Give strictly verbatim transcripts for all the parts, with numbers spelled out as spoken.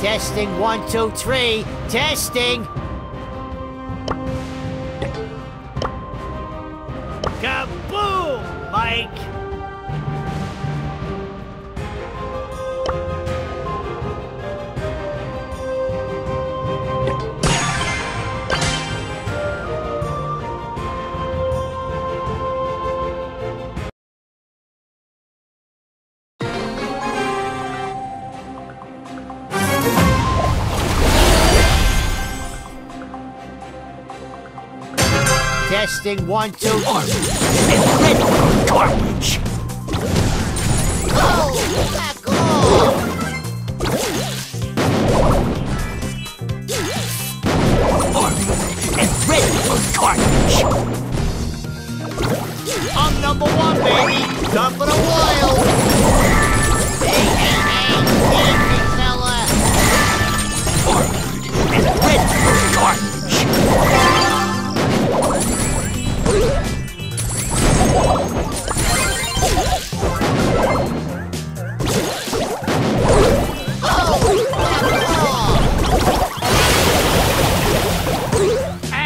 Testing one, two, three. Testing! Kaboom, Mike! Testing one, two, three. It's garbage! Oh, back off! Orbit is ready for garbage! I'm number one, baby! Done for a while! Hey, hey, hey! Big fella! Orbit is ready for garbage!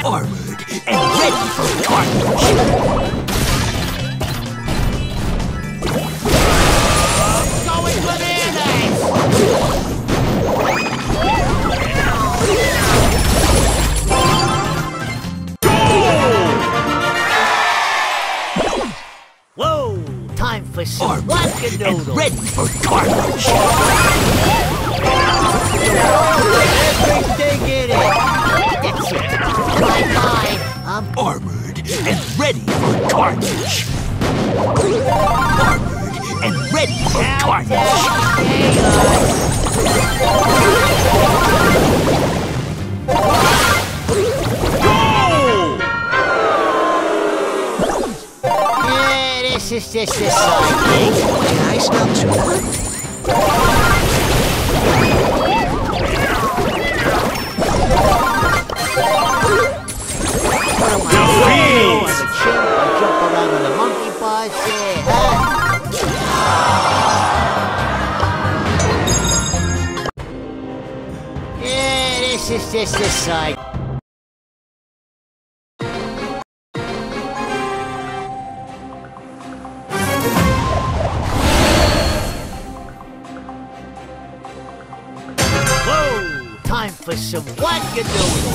Armored and ready for carnage. I'm going bananas. Go! Whoa! Time for some Armored and ready for carnage. Everything in it. That's it. I'm armored and ready for carnage. Armored and ready for carnage. Go! Yeah, this is just this side thing. Can I smell too? What am I doing? I jump around on the monkey bars. Yeah, huh? Yeah, this is just this side. Whoa! Time for some wackadoodle.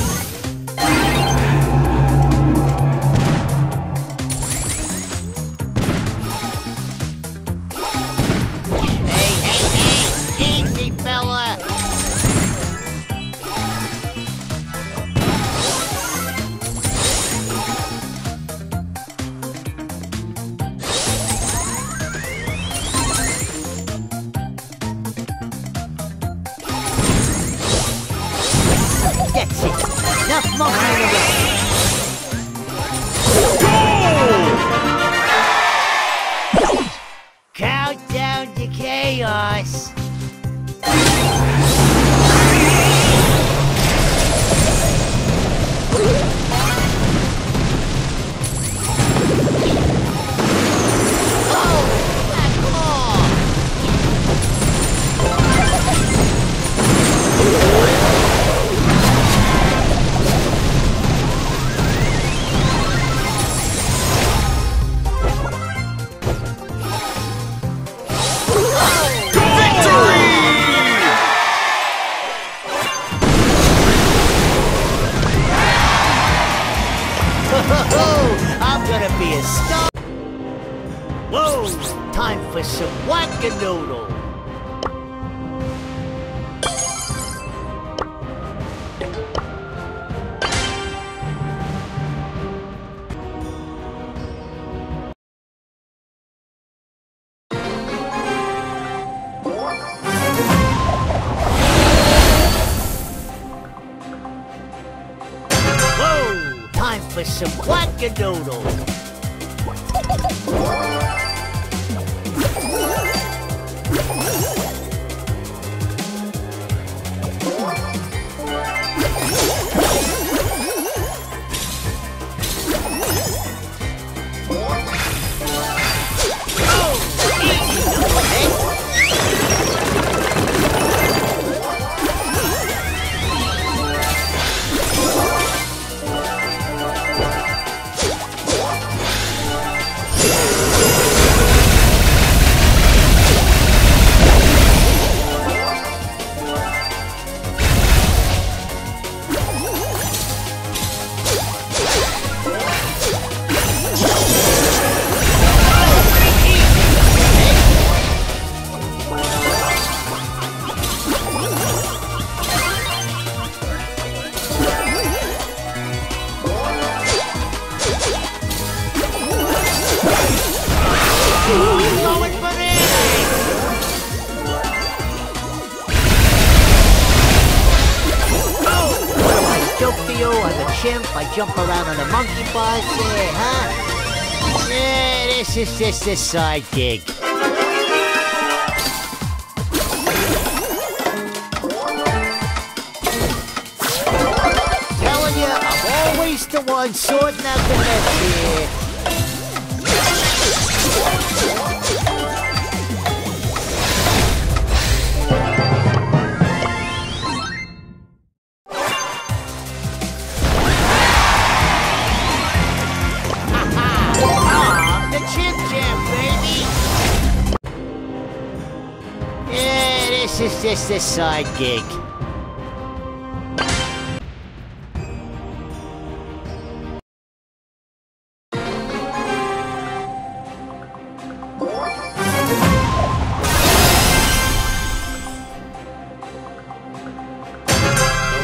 Some wackadoodle. Oh, easy, chimp, I jump around on a monkey bus, yeah, huh? Yeah, this is just a side gig. Telling you, I'm always the one sorting out the mess here. It's just a side gig.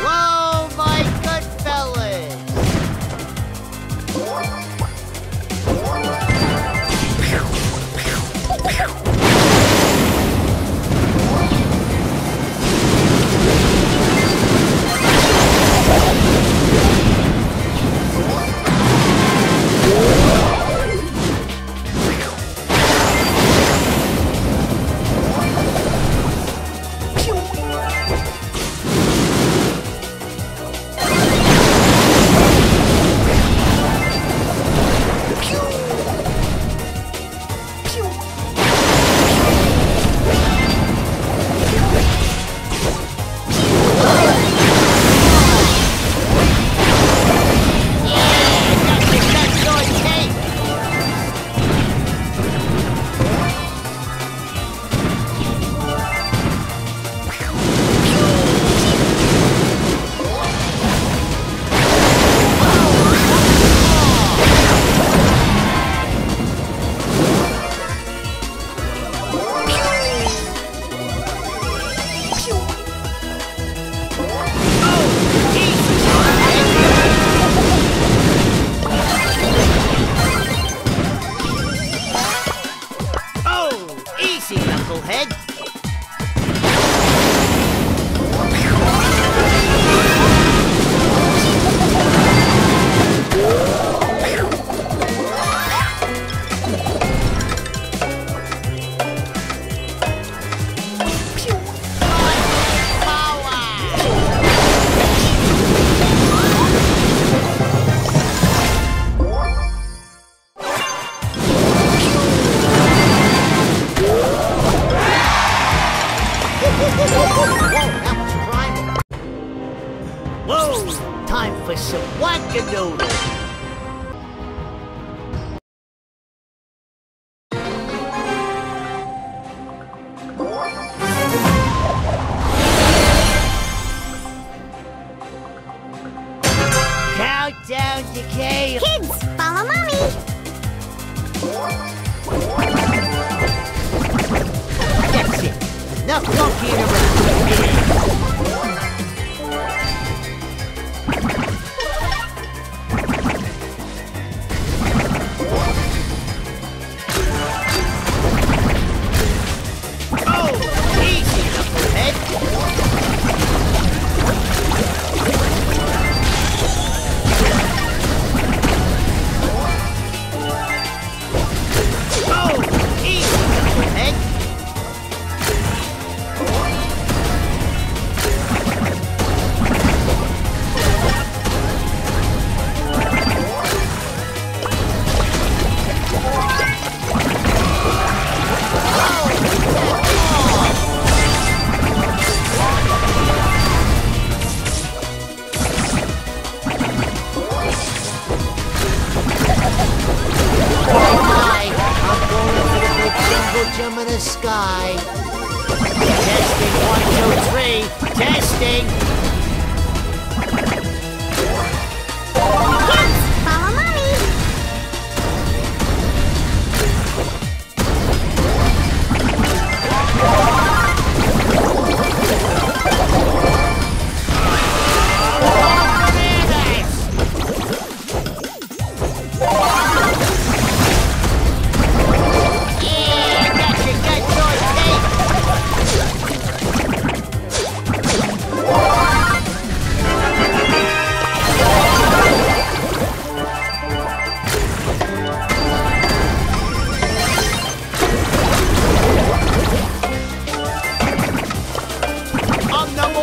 Hello, my good fellas. Whoa! Time for some wackadoodle! Countdown to chaos! Kids, follow mommy! That's it! Enough monkeying around! Oh, easy, knucklehead!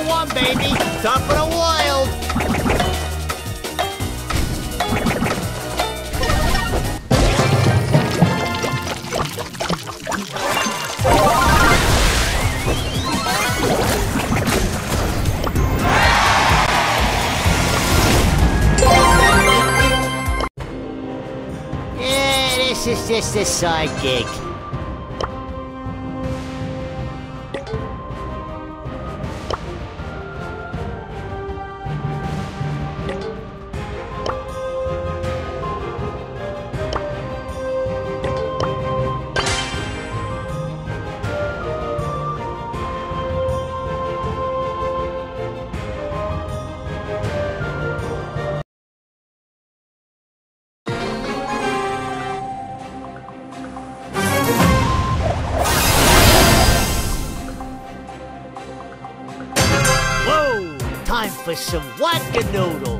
number one, baby. Top of the wild. Yeah, this is just a side gig. For some whack-a-noodle.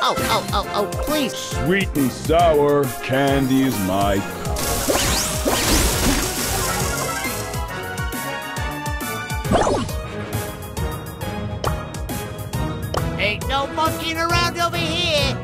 Oh, oh, oh, oh, please. Sweet and sour candy is my power. Ain't no monkeying around over here.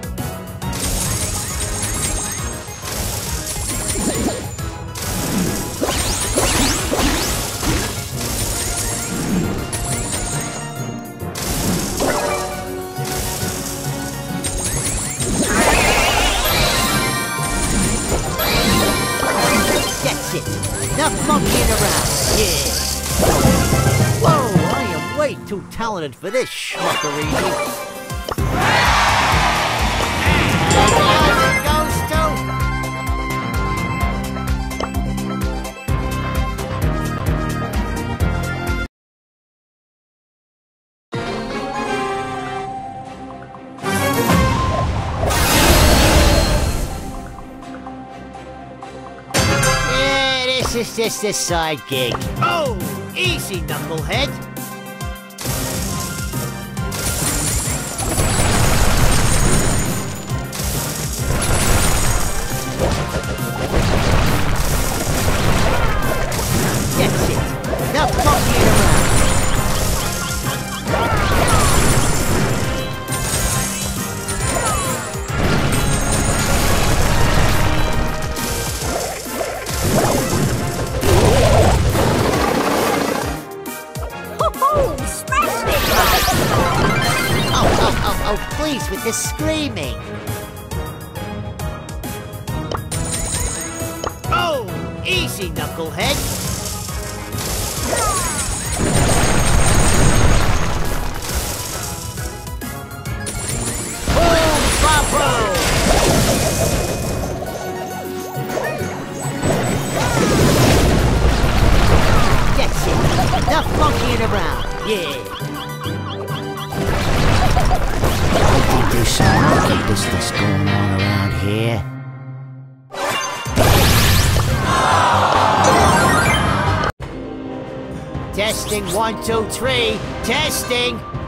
Enough monkeying around, yeah! Whoa, I am way too talented for this schmuckery! This is just a side gig. Oh, easy, knucklehead. That's it. Now monkeying around. Oh, please, with the screaming! Oh! Easy, knucklehead! Boom, Babo! That's it! Not monkeying around! Yeah! I think there's some monkey business going on around here. Testing one, two, three. Testing!